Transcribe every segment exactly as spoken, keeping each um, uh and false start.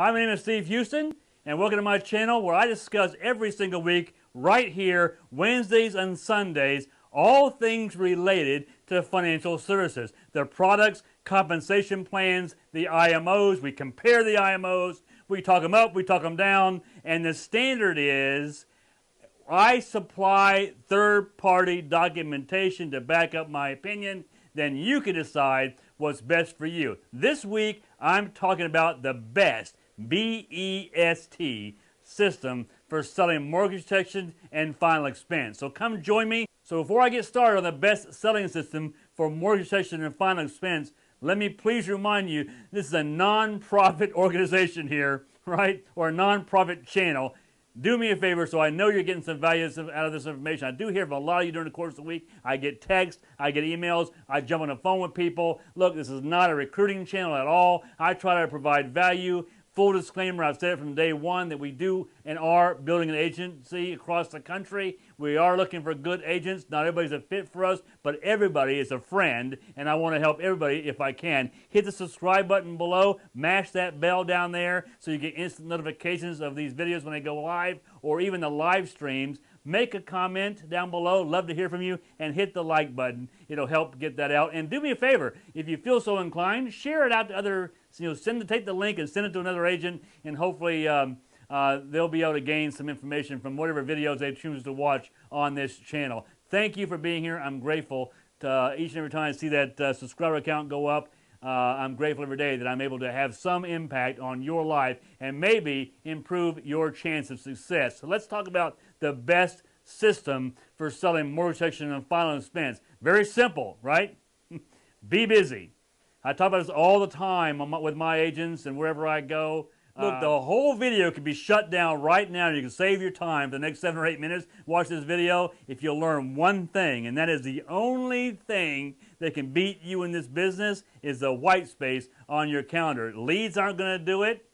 Hi, my name is Steve Houston, and welcome to my channel where I discuss every single week, right here, Wednesdays and Sundays, all things related to financial services. Their products, compensation plans, the I M Os, we compare the I M Os, we talk them up, we talk them down, and the standard is I supply third-party documentation to back up my opinion, then you can decide what's best for you. This week, I'm talking about the best, B E S T system for selling mortgage protection and final expense. So come join me. So before I get started on the best selling system for mortgage protection and final expense, let me please remind you, this is a non-profit organization here, right? Or a non-profit channel. Do me a favor, so I know you're getting some value out of this information. I do hear from a lot of you during the course of the week. I get texts, I get emails, I jump on the phone with people. Look, this is not a recruiting channel at all. I try to provide value. Full disclaimer, I've said it from day one that we do and are building an agency across the country. We are looking for good agents. Not everybody's a fit for us, but everybody is a friend, and I want to help everybody if I can. Hit the subscribe button below. Mash that bell down there so you get instant notifications of these videos when they go live or even the live streams. Make a comment down below. Love to hear from you, and hit the like button. It'll help get that out. And do me a favor, if you feel so inclined, share it out to other. So, you know, send take the link and send it to another agent, and hopefully um, uh, they'll be able to gain some information from whatever videos they choose to watch on this channel. Thank you for being here. I'm grateful to uh, each and every time I see that uh, subscriber count go up. Uh, I'm grateful every day that I'm able to have some impact on your life and maybe improve your chance of success. So let's talk about the best system for selling mortgage protection and final expense. Very simple, right? Be busy. I talk about this all the time with my agents and wherever I go. Look, uh, the whole video can be shut down right now. You can save your time for the next seven or eight minutes. Watch this video if you'll learn one thing, and that is the only thing that can beat you in this business is the white space on your calendar. Leads aren't going to do it.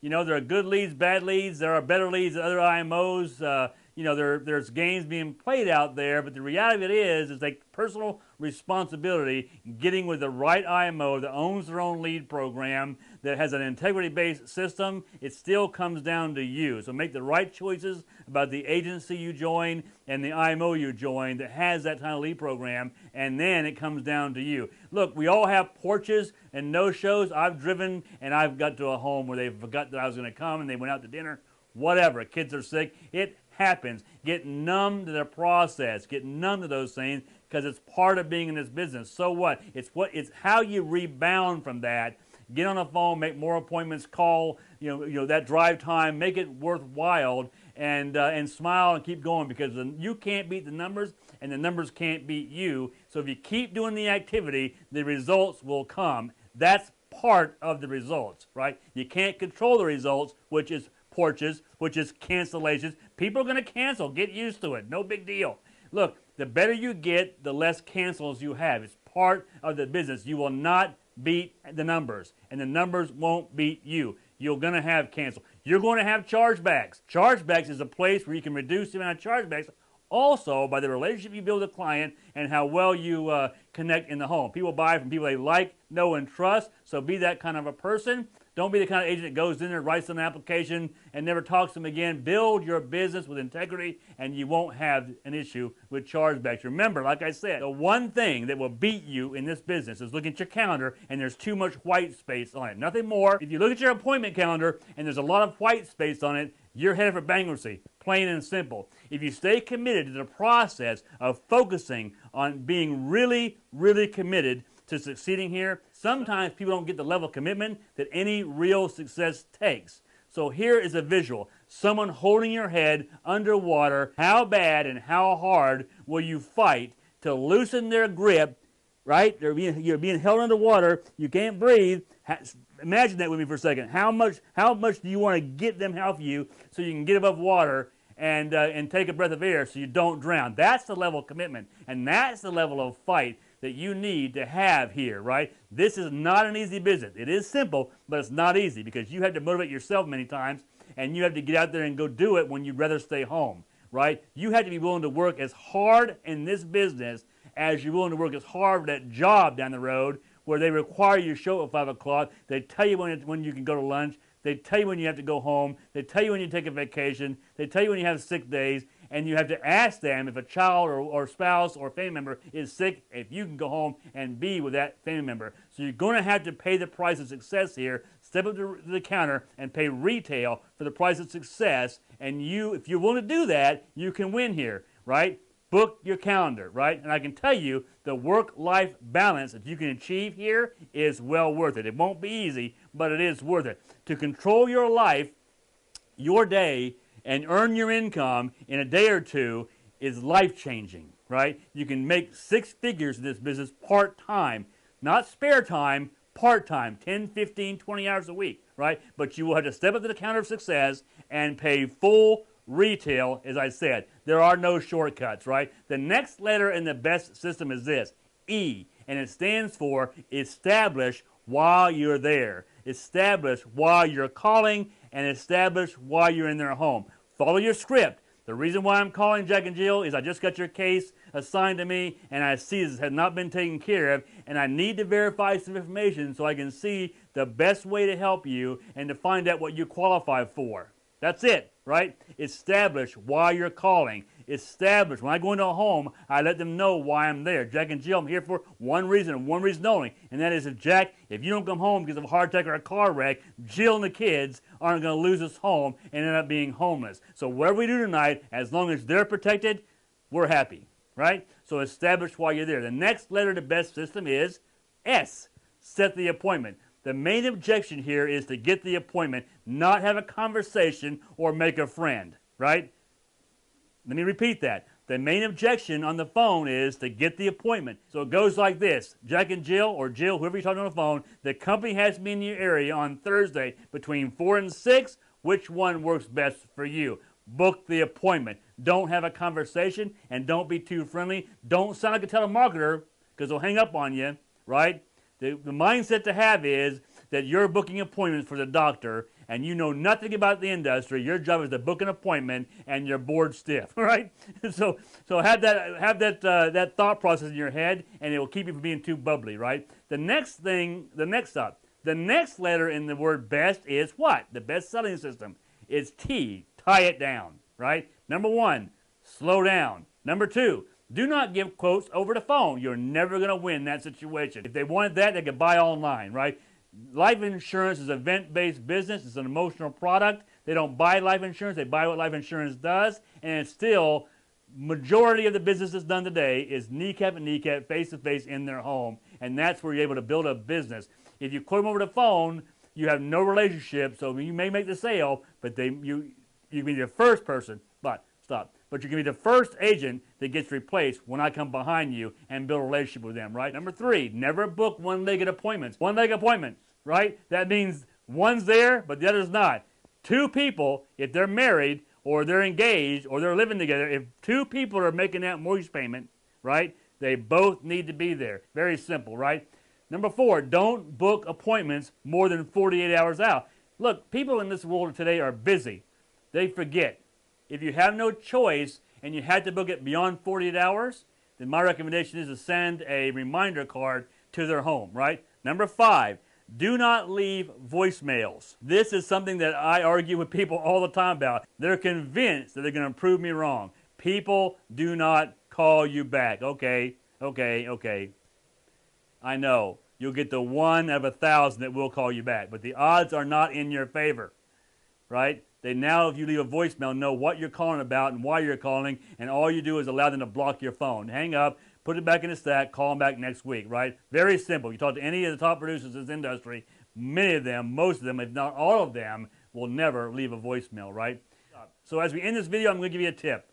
You know, there are good leads, bad leads. There are better leads than other I M Os. Uh, you know, there, there's games being played out there, but the reality of it is, is like personal responsibility, getting with the right I M O that owns their own lead program, that has an integrity-based system. It still comes down to you. So make the right choices about the agency you join and the I M O you join that has that kind of lead program, and then it comes down to you. Look, we all have porches and no-shows. I've driven, and I've got to a home where they forgot that I was going to come, and they went out to dinner, whatever. Kids are sick. It happens. Get numb to the process. Get numb to those things because it's part of being in this business. So what? It's what? It's how you rebound from that. Get on the phone, make more appointments, call. You know, you know that drive time. Make it worthwhile, and uh, and smile and keep going because you can't beat the numbers, and the numbers can't beat you. So if you keep doing the activity, the results will come. That's part of the results, right? You can't control the results, which is porches, which is cancellations. People are going to cancel. Get used to it. No big deal. Look, the better you get, the less cancels you have. It's part of the business. You will not beat the numbers, and the numbers won't beat you. You're going to have cancel. You're going to have chargebacks. Chargebacks is a place where you can reduce the amount of chargebacks also by the relationship you build with the client and how well you uh, connect in the home. People buy from people they like, know, and trust, so be that kind of a person. Don't be the kind of agent that goes in there, writes an application, and never talks to them again. Build your business with integrity, and you won't have an issue with chargebacks. Remember, like I said, the one thing that will beat you in this business is looking at your calendar, and there's too much white space on it. Nothing more. If you look at your appointment calendar, and there's a lot of white space on it, you're headed for bankruptcy, plain and simple. If you stay committed to the process of focusing on being really, really committed to succeeding here, sometimes people don't get the level of commitment that any real success takes. So here is a visual. Someone holding your head underwater. How bad and how hard will you fight to loosen their grip, right? They're being, you're being held underwater. You can't breathe. Imagine that with me for a second. How much, how much do you want to get them help you so you can get above water and, uh, and take a breath of air so you don't drown? That's the level of commitment, and that's the level of fight that you need to have here, right? This is not an easy business. It is simple, but it's not easy because you have to motivate yourself many times, and you have to get out there and go do it when you'd rather stay home, right? You have to be willing to work as hard in this business as you're willing to work as hard for that job down the road where they require you to show up at five o'clock. They tell you when, it, when you can go to lunch. They tell you when you have to go home. They tell you when you take a vacation. They tell you when you have sick days. And you have to ask them if a child or, or spouse or family member is sick, if you can go home and be with that family member. So you're going to have to pay the price of success here. Step up to the counter and pay retail for the price of success. And you, if you're willing to do that, you can win here, right? Book your calendar, right? And I can tell you the work-life balance that you can achieve here is well worth it. It won't be easy, but it is worth it. To control your life, your day, and earn your income in a day or two is life-changing, right? You can make six figures in this business part-time, not spare time, part-time, ten, fifteen, twenty hours a week, right? But you will have to step up to the counter of success and pay full retail, as I said. There are no shortcuts, right? The next letter in the B E S T system is this, E, and it stands for establish while you're there. Establish why you're calling and establish why you're in their home. Follow your script. The reason why I'm calling Jack and Jill is I just got your case assigned to me and I see this has not been taken care of and I need to verify some information so I can see the best way to help you and to find out what you qualify for. That's it, right? Establish why you're calling. Establish. When I go into a home, I let them know why I'm there. Jack and Jill, I'm here for one reason and one reason only, and that is if Jack, if you don't come home because of a heart attack or a car wreck, Jill and the kids aren't going to lose this home and end up being homeless. So whatever we do tonight, as long as they're protected, we're happy, right? So establish why you're there. The next letter to B E S T system is S, set the appointment. The main objection here is to get the appointment, not have a conversation or make a friend, right? Let me repeat that. The main objection on the phone is to get the appointment. So it goes like this. Jack and Jill, or Jill, whoever you're talking to on the phone, the company has to be in your area on Thursday between four and six. Which one works best for you? Book the appointment. Don't have a conversation and don't be too friendly. Don't sound like a telemarketer because they'll hang up on you, right? The, the mindset to have is that you're booking appointments for the doctor and you know nothing about the industry. Your job is to book an appointment and you're bored stiff, right? So, so have that, have that, uh, that thought process in your head and it will keep you from being too bubbly, right? The next thing, the next up, the next letter in the word best is what? The best selling system. It's T, tie it down, right? Number one, slow down. Number two, do not give quotes over the phone. You're never going to win that situation. If they wanted that, they could buy online, right? Life insurance is an event-based business. It's an emotional product. They don't buy life insurance. They buy what life insurance does. And it's still, majority of the business that's done today is kneecap and kneecap, face-to-face in their home. And that's where you're able to build a business. If you quote them over the phone, you have no relationship. So you may make the sale, but they you you can be the first person. But stop. But you can be the first agent that gets replaced when I come behind you and build a relationship with them, right? Number three, never book one-legged appointments. One-legged appointments, right? That means one's there, but the other's not. Two people, if they're married or they're engaged or they're living together, if two people are making that mortgage payment, right, they both need to be there. Very simple, right? Number four, don't book appointments more than forty-eight hours out. Look, people in this world today are busy. They forget. If you have no choice and you had to book it beyond forty-eight hours, then my recommendation is to send a reminder card to their home, right? Number five, do not leave voicemails. This is something that I argue with people all the time about. They're convinced that they're going to prove me wrong. People do not call you back. Okay, okay, okay. I know. You'll get the one of a thousand that will call you back, but the odds are not in your favor, right? They now, if you leave a voicemail, know what you're calling about and why you're calling, and all you do is allow them to block your phone. Hang up, put it back in the stack, call them back next week, right? Very simple. You talk to any of the top producers in this industry, many of them, most of them, if not all of them, will never leave a voicemail, right? So as we end this video, I'm going to give you a tip.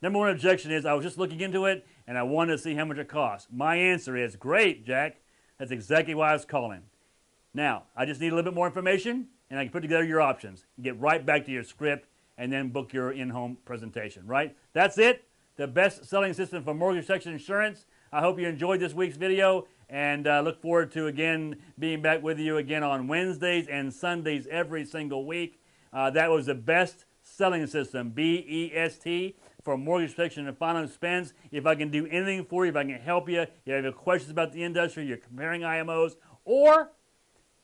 Number one objection is, I was just looking into it, and I wanted to see how much it costs. My answer is, great, Jack. That's exactly why I was calling. Now, I just need a little bit more information, and I can put together your options. Get right back to your script and then book your in-home presentation, right? That's it. The best selling system for mortgage protection insurance. I hope you enjoyed this week's video and uh, look forward to, again, being back with you again on Wednesdays and Sundays every single week. Uh, that was the best selling system, B E S T, for mortgage protection and final expense. If I can do anything for you, if I can help you, if you have questions about the industry, you're comparing I M Os, or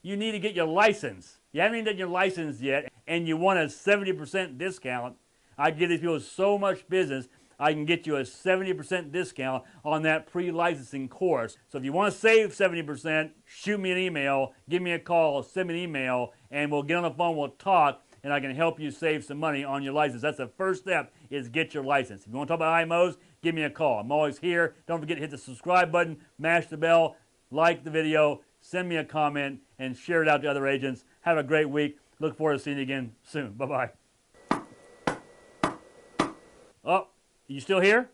you need to get your license. You haven't even done your license yet, and you want a seventy percent discount. I give these people so much business, I can get you a seventy percent discount on that pre-licensing course. So if you want to save seventy percent, shoot me an email, give me a call, send me an email, and we'll get on the phone, we'll talk, and I can help you save some money on your license. That's the first step, is get your license. If you want to talk about I M Os, give me a call. I'm always here. Don't forget to hit the subscribe button, mash the bell, like the video, send me a comment, and share it out to other agents. Have a great week. Look forward to seeing you again soon. Bye-bye. Oh. You still here?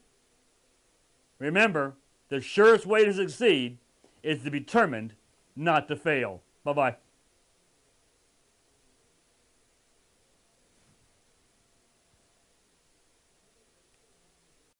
Remember, the surest way to succeed is to be determined not to fail. Bye-bye.